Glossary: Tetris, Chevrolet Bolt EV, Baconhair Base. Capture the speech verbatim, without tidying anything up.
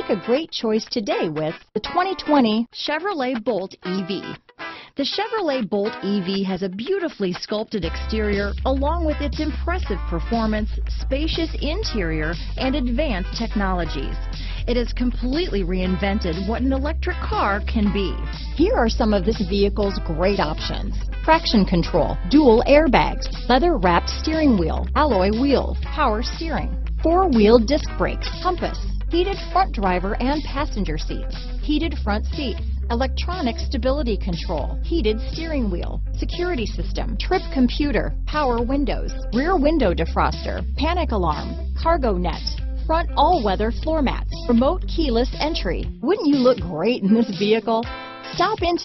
Make a great choice today with the twenty twenty Chevrolet Bolt E V. The Chevrolet Bolt E V has a beautifully sculpted exterior along with its impressive performance, spacious interior, and advanced technologies. It has completely reinvented what an electric car can be. Here are some of this vehicle's great options: traction control, dual airbags, leather-wrapped steering wheel, alloy wheels, power steering, four-wheel disc brakes, compass, heated front driver and passenger seats, heated front seats, electronic stability control, heated steering wheel, security system, trip computer, power windows, rear window defroster, panic alarm, cargo net, front all-weather floor mats, remote keyless entry. Wouldn't you look great in this vehicle? Stop in